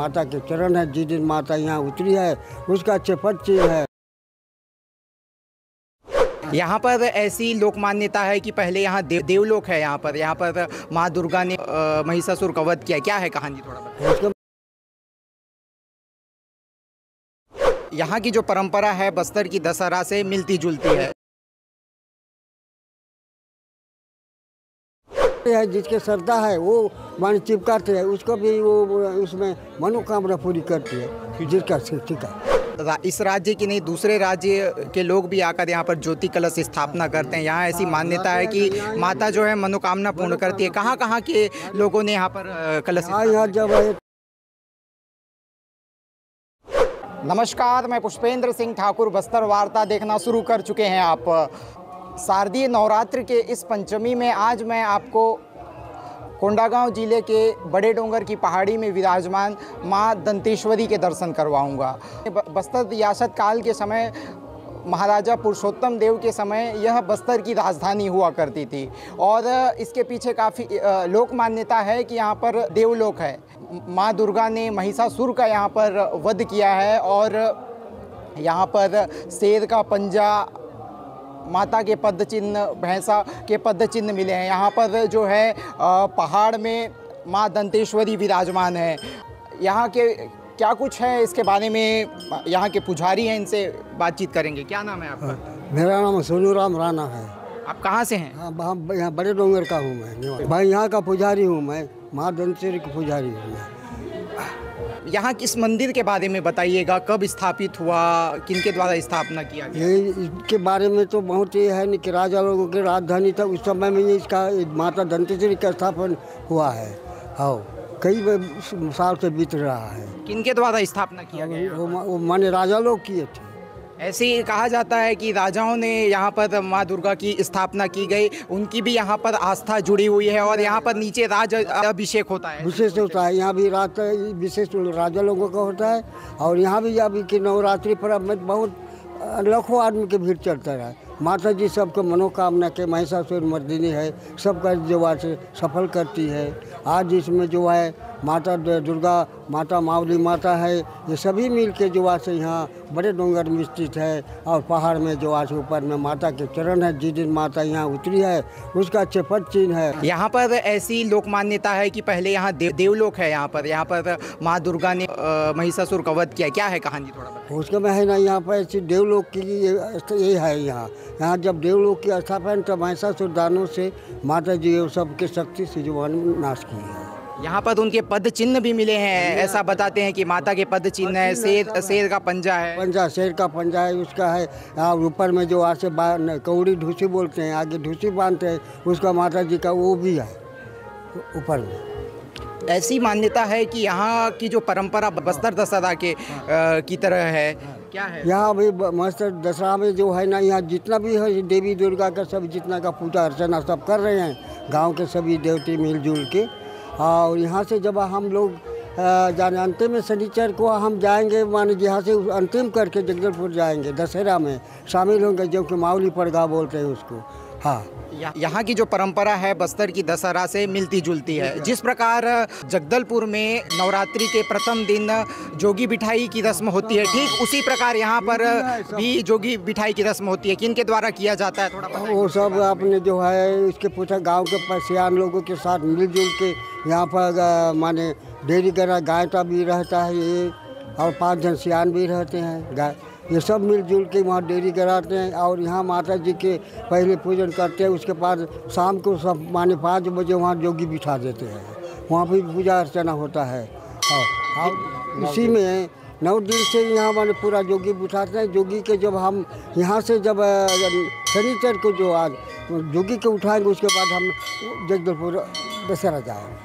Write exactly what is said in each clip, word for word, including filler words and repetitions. माता के चरण है। जिस दिन माता यहाँ उतरी है उसका चपट चिन्ह है। यहाँ पर ऐसी लोक मान्यता है कि पहले यहाँ देव देवलोक है। यहाँ पर यहाँ पर माँ दुर्गा ने महिषासुर का वध किया। क्या है कहानी थोड़ा? यहाँ की जो परंपरा है बस्तर की दशहरा से मिलती जुलती है। है जिसके श्रद्धा है वो मन चिपकाते हैं, उसको भी वो उसमें मनोकामना पूरी करती है जिसका ठीक है। इस राज्य की नहीं दूसरे राज्य के लोग भी आकर यहाँ पर ज्योति कलश स्थापना करते हैं। यहाँ ऐसी मान्यता है कि माता जो है मनोकामना पूर्ण करती है। कहाँ कहाँ के लोगों ने यहाँ पर कलश? यहाँ जब नमस्कार, मैं पुष्पेंद्र सिंह ठाकुर बस्तर वार्ता देखना शुरू कर चुके हैं आप। शारदीय नवरात्र के इस पंचमी में आज मैं आपको कोंडागांव जिले के बड़े डोंगर की पहाड़ी में विराजमान माँ दंतेश्वरी के दर्शन करवाऊंगा। बस्तर रियासत काल के समय महाराजा पुरुषोत्तम देव के समय यह बस्तर की राजधानी हुआ करती थी और इसके पीछे काफ़ी लोक मान्यता है कि यहाँ पर देवलोक है। माँ दुर्गा ने महिषासुर का यहाँ पर वध किया है और यहाँ पर शेर का पंजा, माता के पद चिन्ह, भैंसा के पद चिन्ह मिले हैं। यहाँ पर जो है पहाड़ में माँ दंतेश्वरी विराजमान है। यहाँ के क्या कुछ है इसके बारे में यहाँ के पुजारी हैं, इनसे बातचीत करेंगे। क्या नाम है आपका? मेरा नाम सोनूराम राणा है। आप कहाँ से हैं? हम यहाँ बड़े डोंगर का हूँ मैं भाई। यहाँ का पुजारी हूँ मैं, माँ दंतेश्वरी का पुजारी हूँ। यहाँ किस मंदिर के बारे में बताइएगा, कब स्थापित हुआ, किनके द्वारा स्थापना किया गया? ये इसके बारे में तो बहुत ये है न कि राजा लोगों की राजधानी था, उस समय में ये इसका माता दंतेश्वरी का स्थापन हुआ है। हाँ, कई साल से बीत रहा है। किनके द्वारा स्थापना किया गया? वो, वो माने राजा लोग किए थे। ऐसे ही कहा जाता है कि राजाओं ने यहाँ पर माँ दुर्गा की स्थापना की गई, उनकी भी यहाँ पर आस्था जुड़ी हुई है और यहाँ पर नीचे राज अभिषेक होता है। विशेष होता है यहाँ भी, रात विशेष राजा लोगों का होता है। और यहाँ भी अभी कि नवरात्रि पर में बहुत लाखों आदमी के भीड़ चढ़ता रहा है। माता जी सबको मनोकामना के महिषासुर मर्दिनी है, सबका जो है सफल करती है। आज इसमें जो है माता दुर्गा माता, मावली माता है, ये सभी मिल के जो आज यहाँ बड़े डोंगर में स्थित है। और पहाड़ में जो आज ऊपर में माता के चरण है। जिस दिन माता यहाँ उतरी है उसका चपट चिन्ह है। यहाँ पर ऐसी लोक मान्यता है कि पहले यहाँ देव देवलोक है। यहाँ पर यहाँ पर माँ दुर्गा ने महिषासुर का वध किया। क्या है कहानी थोड़ा? उसके में है ना, यहाँ पर ऐसी देवलोक की ये है। यहाँ यहाँ जब देवलोक की स्थापना तब महिषासुर दानों से माता जी सबके शक्ति से जो नाश की है। यहाँ पर उनके पद चिन्ह भी मिले हैं। ऐसा बताते हैं कि माता के पद चिन्ह है, शेर शेर का पंजा है, पंजा शेर का पंजा है उसका है। और ऊपर में जो आसे कौड़ी ढूसी बोलते हैं, आगे ढूसी बांधते हैं, उसका माता जी का वो भी है ऊपर में। ऐसी मान्यता है कि यहाँ की जो परंपरा बस्तर दशहरा के आ, की तरह है। क्या है यहाँ भी बस्तर दशहरा में जो है ना, यहाँ जितना भी है देवी दुर्गा का सब जितना का पूजा अर्चना सब कर रहे हैं गाँव के सभी देवते मिलजुल के। और यहाँ से जब हम लोग जाने अंतिम में शनिचर को हम जाएंगे, माने यहाँ से अंतिम करके जगदलपुर जाएंगे, दशहरा में शामिल होंगे, जो कि मावली पड़गा बोलते हैं उसको। हाँ, यह, यहाँ की जो परंपरा है बस्तर की दशहरा से मिलती जुलती है। जिस प्रकार जगदलपुर में नवरात्रि के प्रथम दिन जोगी बिठाई की रस्म होती है, ठीक उसी प्रकार यहाँ पर भी जोगी बिठाई की रस्म होती है। किन के द्वारा किया जाता है थोड़ा? वो सब अपने जो है उसके पूछा गांव के पसियान लोगों के साथ मिलजुल के यहाँ पर माने डेयरी करा गाय का भी रहता है ये, और पाँच जन सियान भी रहते हैं गाय, ये सब मिलजुल के वहाँ डेयरी कराते हैं। और यहाँ माता जी के पहले पूजन करते हैं, उसके बाद शाम को सब माने पाँच बजे वहाँ जोगी बिठा देते हैं, वहाँ भी पूजा अर्चना होता है। और इसी में नौ दिन से यहाँ माने पूरा जोगी बिठाते हैं। जोगी के जब हम यहाँ से जब शनिचर को जो आज जोगी के उठाएंगे, उसके बाद हम जगदलपुर दशहरा जाएँगे।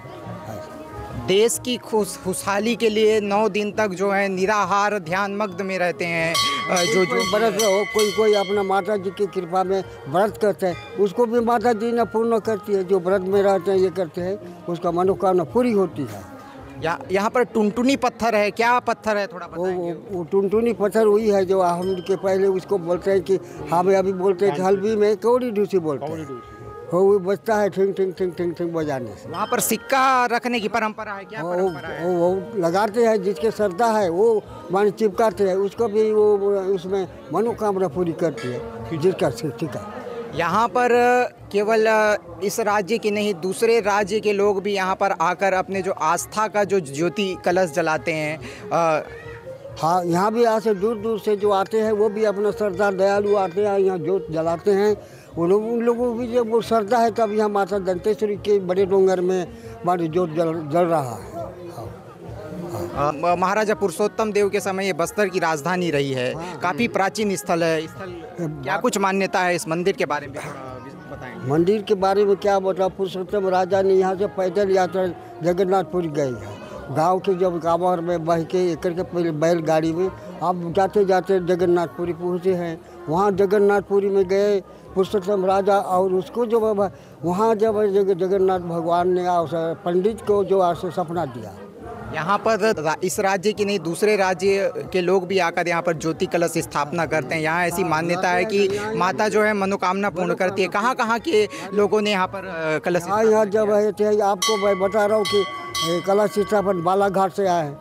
देश की खुश खुशहाली के लिए नौ दिन तक जो है निराहार ध्यान मग्न में रहते हैं। जो जो व्रत हो, कोई कोई अपना माता जी की कृपा में व्रत करते हैं, उसको भी माता जी ने पूर्ण करती है। जो व्रत में रहते हैं ये करते हैं, उसका मनोकामना पूरी होती है। यहाँ यहाँ पर टुनटुनी पत्थर है। क्या पत्थर है थोड़ा बताइए? वो टुनटुनी पत्थर वही है जो हम के पहले उसको बोलते हैं कि हम अभी बोलते हैं हल्बी में कौड़ी ढूसी बोलते हैं। हो वो बजता है ठिंग ठिंग ठिंग ठिंग ठिंग बजाने से। वहाँ पर सिक्का रखने की परंपरा है क्या? परंपरा है? वो, वो लगाते हैं, जिसके श्रद्धा है वो मान चिपकाते हैं, उसको भी वो उसमें मनोकामना पूरी करती है जिसका सिक्का। यहाँ पर केवल इस राज्य के नहीं दूसरे राज्य के लोग भी यहाँ पर आकर अपने जो आस्था का जो ज्योति कलश जलाते हैं। आ, हाँ, यहाँ भी यहाँ से दूर दूर से जो आते हैं वो भी अपना श्रद्धा दयालु आते हैं, यहाँ जोत जलाते हैं वो लोग। उन लोगों की जब वो श्रद्धा है तब यहाँ माता दंतेश्वरी के बड़े डोंगर में हमारी जोत जल जल रहा है। हाँ, हाँ। महाराजा पुरुषोत्तम देव के समय ये बस्तर की राजधानी रही है। हाँ, काफ़ी प्राचीन स्थल है। स्थल क्या कुछ मान्यता है इस मंदिर के बारे में बताएं? मंदिर के बारे में क्या बताओ, पुरुषोत्तम राजा ने यहाँ से पैदल यात्रा जगन्नाथपुर गई है। गांव के जब कांवर में बह के एकड़ के पहले बैलगाड़ी में आप जाते जाते जगन्नाथपुरी पहुँचे हैं। वहाँ जगन्नाथपुरी में गए पुरुषोत्तम राजा, और उसको जब वहाँ जब जगन्नाथ भगवान ने पंडित को जो आपसे सपना दिया। यहाँ पर इस राज्य की नहीं दूसरे राज्य के लोग भी आकर यहाँ पर ज्योति कलश स्थापना करते हैं। यहाँ ऐसी मान्यता है कि माता जो है मनोकामना पूर्ण करती है। कहाँ कहाँ के लोगों ने यहाँ पर कलश? यहाँ जब है आपको मैं बता रहा हूँ कि कलश स्थापन बालाघाट से आए,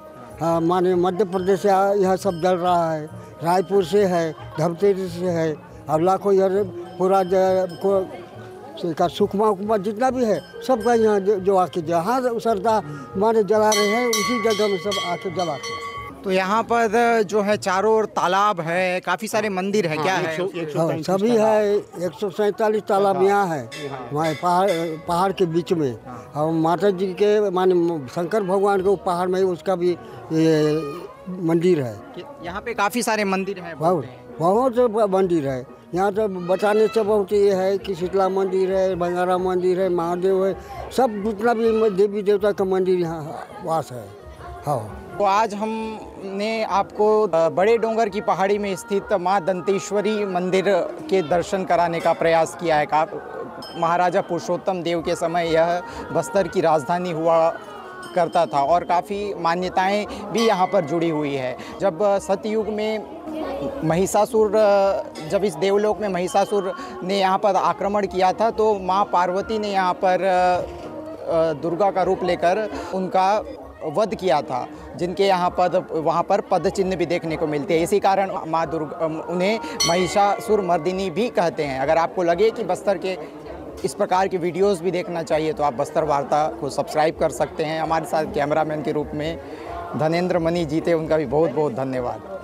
हाँ माने मध्य प्रदेश से आए, यह सब जल रहा है। रायपुर से है, धमतरी से है, और लाखों यह पूरा को का सुखमा उखमा जितना भी है सबका यहाँ जो आके जहाँ श्रद्धा माने जला रहे हैं उसी जगह में सब आके जलाते हैं। तो यहाँ पर जो है चारों ओर तालाब है, काफ़ी सारे मंदिर है। हाँ, क्या है? एक सौ, एक सौ सभी है, एक सौ सैंतालीस तालाब यहाँ है। वहाँ पहाड़ पहाड़ के बीच में और माता जी के माने शंकर भगवान के पहाड़ में उसका भी मंदिर है। यहाँ पे काफ़ी सारे मंदिर हैं। बहुत बहुत मंदिर है यहाँ तो बताने से बहुत। ये है कि शीतला मंदिर है, बंगारा मंदिर है, महादेव है, सब जितना भी देवी देवता का मंदिर यहाँ वास है। हाँ, तो आज हमने आपको बड़े डोंगर की पहाड़ी में स्थित माँ दंतेश्वरी मंदिर के दर्शन कराने का प्रयास किया है। का महाराजा पुरुषोत्तम देव के समय यह बस्तर की राजधानी हुआ करता था और काफ़ी मान्यताएं भी यहाँ पर जुड़ी हुई है। जब सतयुग में महिषासुर जब इस देवलोक में महिषासुर ने यहाँ पर आक्रमण किया था तो माँ पार्वती ने यहाँ पर दुर्गा का रूप लेकर उनका वध किया था, जिनके यहाँ पर वहाँ पर पद चिन्ह भी देखने को मिलते हैं। इसी कारण माँ दुर्गा उन्हें महिषासुर मर्दिनी भी कहते हैं। अगर आपको लगे कि बस्तर के इस प्रकार के वीडियोस भी देखना चाहिए तो आप बस्तर वार्ता को सब्सक्राइब कर सकते हैं। हमारे साथ कैमरामैन के रूप में धनेंद्र मणि जी थे, उनका भी बहुत बहुत धन्यवाद।